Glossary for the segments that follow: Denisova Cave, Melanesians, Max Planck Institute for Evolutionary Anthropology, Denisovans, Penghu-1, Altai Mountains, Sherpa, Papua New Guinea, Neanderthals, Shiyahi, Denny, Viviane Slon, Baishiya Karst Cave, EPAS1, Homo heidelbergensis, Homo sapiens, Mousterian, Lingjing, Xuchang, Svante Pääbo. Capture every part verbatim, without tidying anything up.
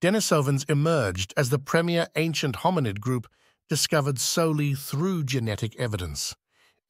Denisovans emerged as the premier ancient hominid group discovered solely through genetic evidence,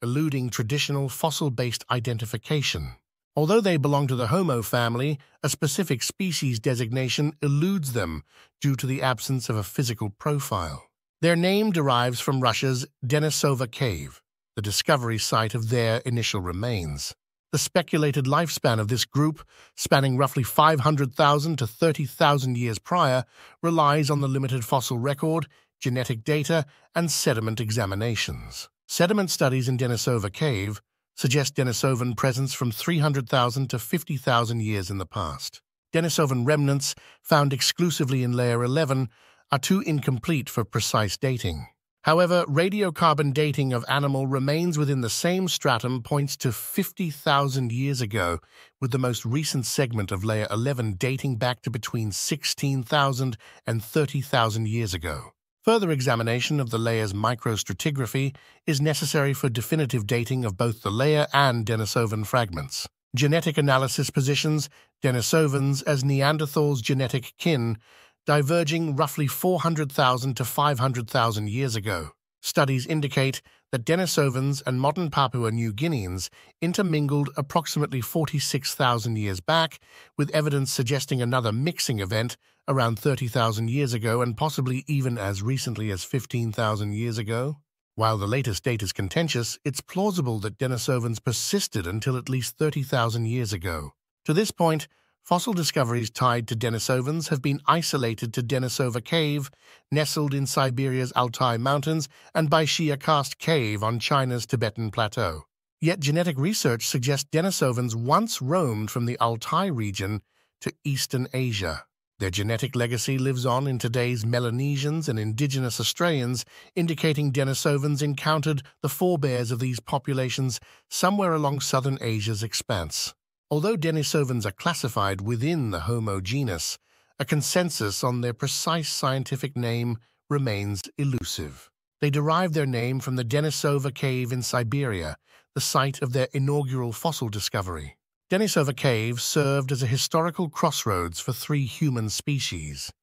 eluding traditional fossil-based identification. Although they belong to the Homo family, a specific species designation eludes them due to the absence of a physical profile. Their name derives from Russia's Denisova Cave, the discovery site of their initial remains. The speculated lifespan of this group, spanning roughly five hundred thousand to thirty thousand years prior, relies on the limited fossil record, genetic data, and sediment examinations. Sediment studies in Denisova Cave suggest Denisovan presence from three hundred thousand to fifty thousand years in the past. Denisovan remnants, found exclusively in Layer eleven, are too incomplete for precise dating. However, radiocarbon dating of animal remains within the same stratum points to fifty thousand years ago, with the most recent segment of Layer eleven dating back to between sixteen thousand and thirty thousand years ago. Further examination of the layer's microstratigraphy is necessary for definitive dating of both the layer and Denisovan fragments. Genetic analysis positions Denisovans as Neanderthals' genetic kin, diverging roughly four hundred thousand to five hundred thousand years ago. Studies indicate that Denisovans and modern Papua New Guineans intermingled approximately forty-six thousand years back, with evidence suggesting another mixing event around thirty thousand years ago and possibly even as recently as fifteen thousand years ago. While the latest date is contentious, it's plausible that Denisovans persisted until at least thirty thousand years ago. To this point, fossil discoveries tied to Denisovans have been isolated to Denisova Cave, nestled in Siberia's Altai Mountains, and Baishiya Karst Cave on China's Tibetan Plateau. Yet genetic research suggests Denisovans once roamed from the Altai region to Eastern Asia. Their genetic legacy lives on in today's Melanesians and indigenous Australians, indicating Denisovans encountered the forebears of these populations somewhere along southern Asia's expanse. Although Denisovans are classified within the Homo genus, a consensus on their precise scientific name remains elusive. They derive their name from the Denisova Cave in Siberia, the site of their inaugural fossil discovery. Denisova Cave served as a historical crossroads for three human species: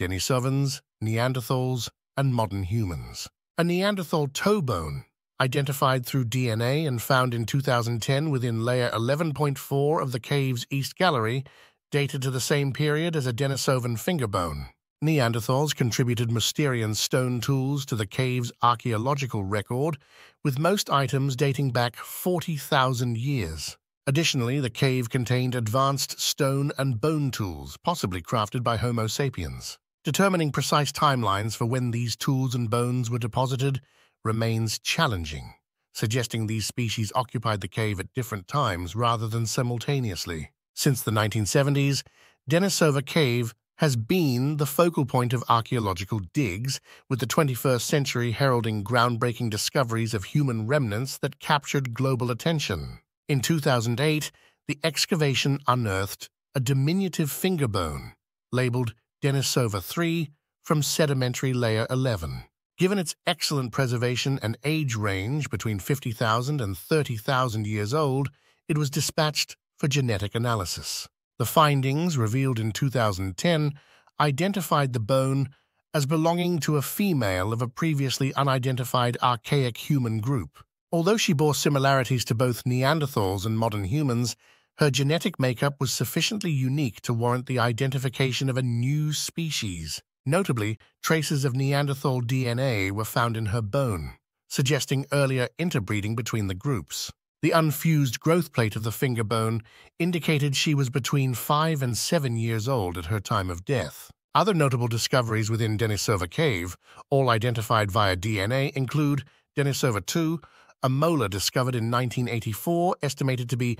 Denisovans, Neanderthals, and modern humans. A Neanderthal toe bone, identified through D N A and found in two thousand ten within layer eleven point four of the cave's East Gallery, dated to the same period as a Denisovan finger bone. Neanderthals contributed Mousterian stone tools to the cave's archaeological record, with most items dating back forty thousand years. Additionally, the cave contained advanced stone and bone tools, possibly crafted by Homo sapiens. Determining precise timelines for when these tools and bones were deposited remains challenging, suggesting these species occupied the cave at different times rather than simultaneously. Since the nineteen seventies, Denisova Cave has been the focal point of archaeological digs, with the twenty-first century heralding groundbreaking discoveries of human remnants that captured global attention. In two thousand eight, the excavation unearthed a diminutive finger bone, labeled Denisova three, from sedimentary layer eleven. Given its excellent preservation and age range between fifty thousand and thirty thousand years old, it was dispatched for genetic analysis. The findings, revealed in two thousand ten, identified the bone as belonging to a female of a previously unidentified archaic human group. Although she bore similarities to both Neanderthals and modern humans, her genetic makeup was sufficiently unique to warrant the identification of a new species. Notably, traces of Neanderthal D N A were found in her bone, suggesting earlier interbreeding between the groups. The unfused growth plate of the finger bone indicated she was between five and seven years old at her time of death. Other notable discoveries within Denisova Cave, all identified via D N A, include Denisova two, a molar discovered in nineteen eighty-four, estimated to be one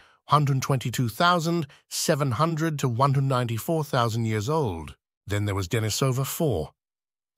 hundred twenty-two thousand seven hundred to one hundred ninety-four thousand years old. Then there was Denisova four,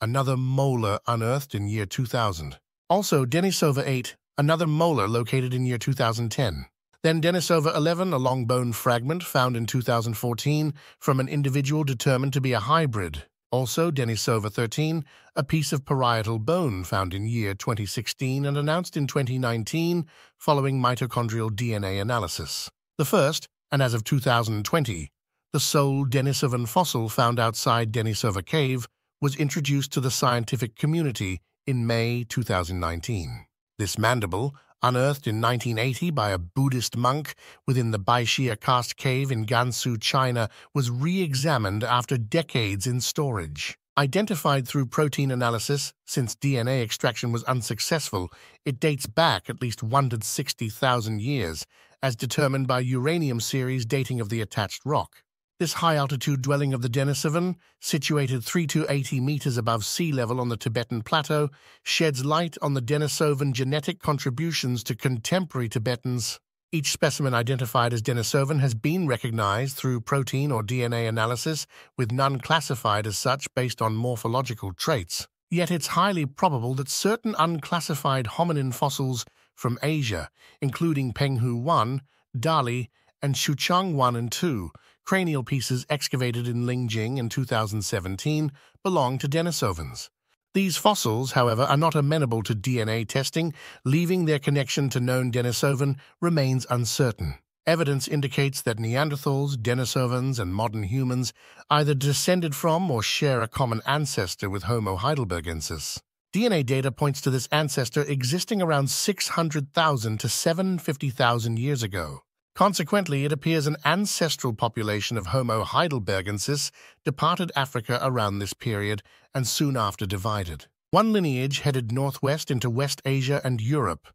another molar unearthed in year two thousand. Also Denisova eight, another molar located in year two thousand ten. Then Denisova eleven, a long bone fragment found in two thousand fourteen from an individual determined to be a hybrid. Also Denisova thirteen, a piece of parietal bone found in year twenty sixteen and announced in twenty nineteen following mitochondrial D N A analysis. The first, and as of two thousand twenty, the sole Denisovan fossil found outside Denisova Cave, was introduced to the scientific community in May two thousand nineteen. This mandible, unearthed in nineteen eighty by a Buddhist monk within the Baishiya Karst Cave in Gansu, China, was re-examined after decades in storage. Identified through protein analysis, since D N A extraction was unsuccessful, it dates back at least one hundred sixty thousand years, as determined by uranium series dating of the attached rock. This high-altitude dwelling of the Denisovan, situated three to eighty meters above sea level on the Tibetan plateau, sheds light on the Denisovan genetic contributions to contemporary Tibetans. Each specimen identified as Denisovan has been recognized through protein or D N A analysis, with none classified as such based on morphological traits. Yet it's highly probable that certain unclassified hominin fossils from Asia, including Penghu one, Dali, and Xuchang one and two, cranial pieces excavated in Lingjing in two thousand seventeen, belong to Denisovans. These fossils, however, are not amenable to D N A testing, leaving their connection to known Denisovan remains uncertain. Evidence indicates that Neanderthals, Denisovans, and modern humans either descended from or share a common ancestor with Homo heidelbergensis. D N A data points to this ancestor existing around six hundred thousand to seven hundred fifty thousand years ago. Consequently, it appears an ancestral population of Homo heidelbergensis departed Africa around this period and soon after divided. One lineage headed northwest into West Asia and Europe,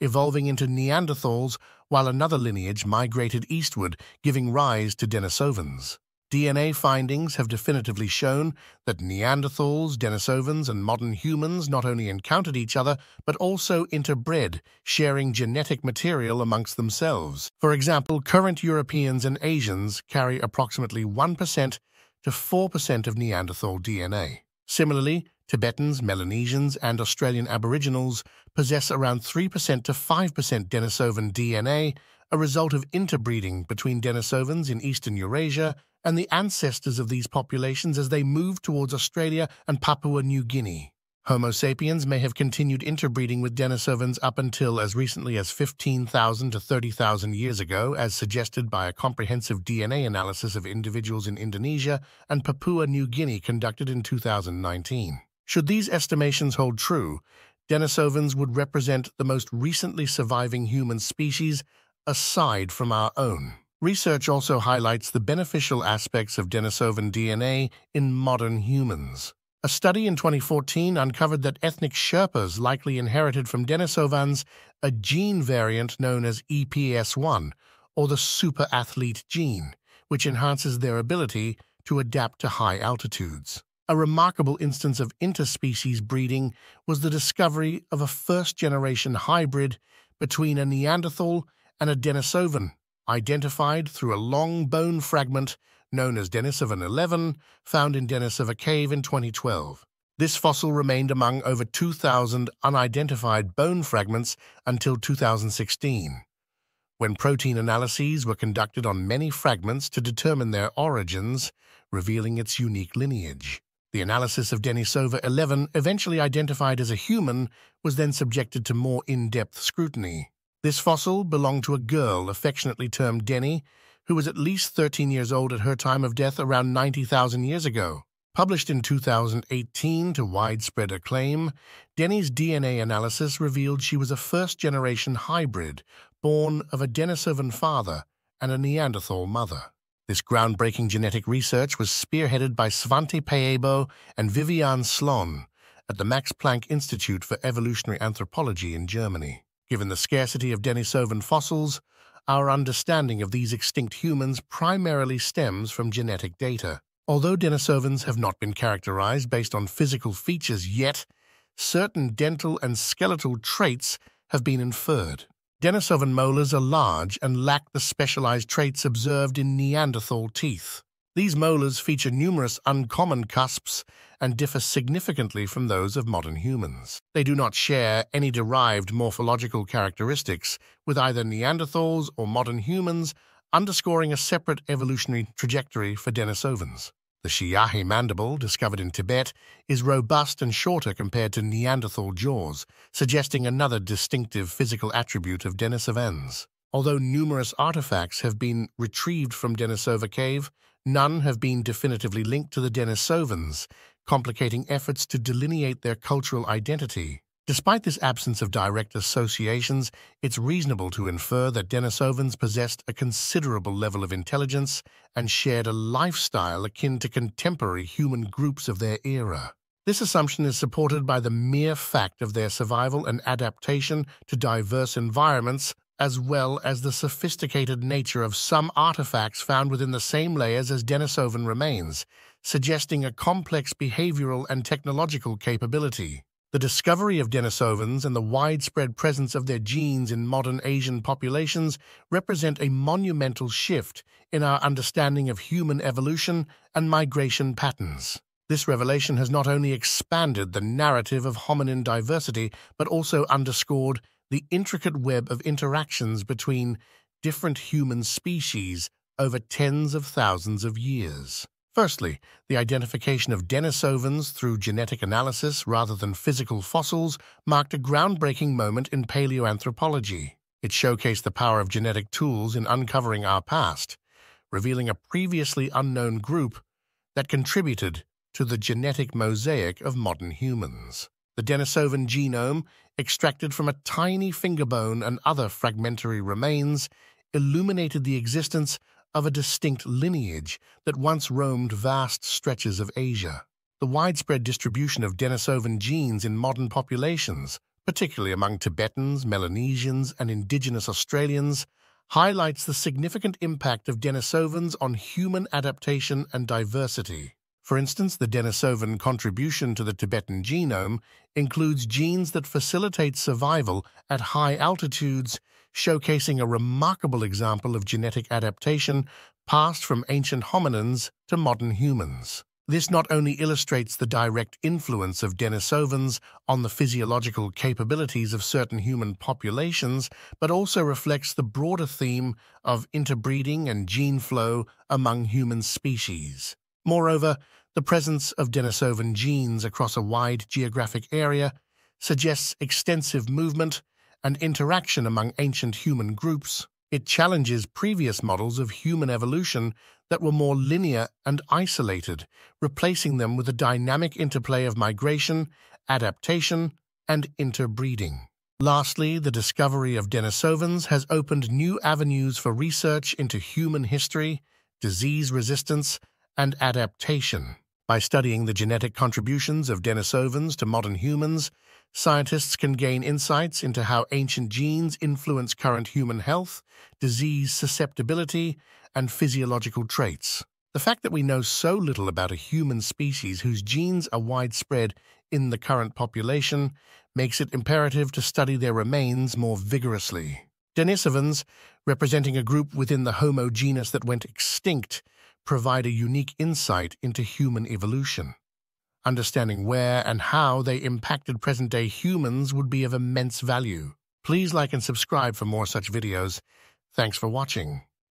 evolving into Neanderthals, while another lineage migrated eastward, giving rise to Denisovans. D N A findings have definitively shown that Neanderthals, Denisovans, and modern humans not only encountered each other, but also interbred, sharing genetic material amongst themselves. For example, current Europeans and Asians carry approximately one percent to four percent of Neanderthal D N A. Similarly, Tibetans, Melanesians, and Australian Aboriginals possess around three percent to five percent Denisovan D N A, a result of interbreeding between Denisovans in eastern Eurasia and the ancestors of these populations as they moved towards Australia and Papua New Guinea. Homo sapiens may have continued interbreeding with Denisovans up until as recently as fifteen thousand to thirty thousand years ago, as suggested by a comprehensive D N A analysis of individuals in Indonesia and Papua New Guinea conducted in two thousand nineteen. Should these estimations hold true, Denisovans would represent the most recently surviving human species aside from our own. Research also highlights the beneficial aspects of Denisovan D N A in modern humans. A study in twenty fourteen uncovered that ethnic Sherpas likely inherited from Denisovans a gene variant known as E P A S one, or the superathlete gene, which enhances their ability to adapt to high altitudes. A remarkable instance of interspecies breeding was the discovery of a first-generation hybrid between a Neanderthal and a Denisovan, identified through a long bone fragment known as Denisovan eleven, found in Denisova Cave in twenty twelve. This fossil remained among over two thousand unidentified bone fragments until two thousand sixteen, when protein analyses were conducted on many fragments to determine their origins, revealing its unique lineage. The analysis of Denisova eleven, eventually identified as a human, was then subjected to more in-depth scrutiny. This fossil belonged to a girl, affectionately termed Denny, who was at least thirteen years old at her time of death around ninety thousand years ago. Published in two thousand eighteen to widespread acclaim, Denny's D N A analysis revealed she was a first-generation hybrid, born of a Denisovan father and a Neanderthal mother. This groundbreaking genetic research was spearheaded by Svante Pääbo and Viviane Slon at the Max Planck Institute for Evolutionary Anthropology in Germany. Given the scarcity of Denisovan fossils, our understanding of these extinct humans primarily stems from genetic data. Although Denisovans have not been characterized based on physical features yet, certain dental and skeletal traits have been inferred. Denisovan molars are large and lack the specialized traits observed in Neanderthal teeth. These molars feature numerous uncommon cusps and differ significantly from those of modern humans. They do not share any derived morphological characteristics with either Neanderthals or modern humans, underscoring a separate evolutionary trajectory for Denisovans. The Shiyahi mandible, discovered in Tibet, is robust and shorter compared to Neanderthal jaws, suggesting another distinctive physical attribute of Denisovans. Although numerous artifacts have been retrieved from Denisova Cave, None have been definitively linked to the Denisovans, complicating efforts to delineate their cultural identity. Despite this absence of direct associations, it's reasonable to infer that Denisovans possessed a considerable level of intelligence and shared a lifestyle akin to contemporary human groups of their era. This assumption is supported by the mere fact of their survival and adaptation to diverse environments, as well as the sophisticated nature of some artifacts found within the same layers as Denisovan remains, suggesting a complex behavioral and technological capability. The discovery of Denisovans and the widespread presence of their genes in modern Asian populations represent a monumental shift in our understanding of human evolution and migration patterns. This revelation has not only expanded the narrative of hominin diversity, but also underscored the intricate web of interactions between different human species over tens of thousands of years. Firstly, the identification of Denisovans through genetic analysis rather than physical fossils marked a groundbreaking moment in paleoanthropology. It showcased the power of genetic tools in uncovering our past, revealing a previously unknown group that contributed to the genetic mosaic of modern humans. The Denisovan genome, extracted from a tiny fingerbone and other fragmentary remains, illuminated the existence of a distinct lineage that once roamed vast stretches of Asia. The widespread distribution of Denisovan genes in modern populations, particularly among Tibetans, Melanesians, and indigenous Australians, highlights the significant impact of Denisovans on human adaptation and diversity. For instance, the Denisovan contribution to the Tibetan genome includes genes that facilitate survival at high altitudes, showcasing a remarkable example of genetic adaptation passed from ancient hominins to modern humans. This not only illustrates the direct influence of Denisovans on the physiological capabilities of certain human populations, but also reflects the broader theme of interbreeding and gene flow among human species. Moreover, the presence of Denisovan genes across a wide geographic area suggests extensive movement and interaction among ancient human groups. It challenges previous models of human evolution that were more linear and isolated, replacing them with a dynamic interplay of migration, adaptation, and interbreeding. Lastly, the discovery of Denisovans has opened new avenues for research into human history, disease resistance, and adaptation. By studying the genetic contributions of Denisovans to modern humans, scientists can gain insights into how ancient genes influence current human health, disease susceptibility, and physiological traits. The fact that we know so little about a human species whose genes are widespread in the current population makes it imperative to study their remains more vigorously. Denisovans, representing a group within the Homo genus that went extinct, provide a unique insight into human evolution. Understanding where and how they impacted present-day humans would be of immense value. Please like and subscribe for more such videos. Thanks for watching.